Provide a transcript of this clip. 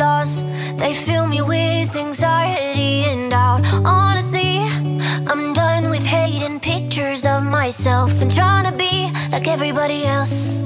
flaws, they fill me with anxiety and doubt. Honestly, I'm done with hating pictures of myself and trying to be like everybody else.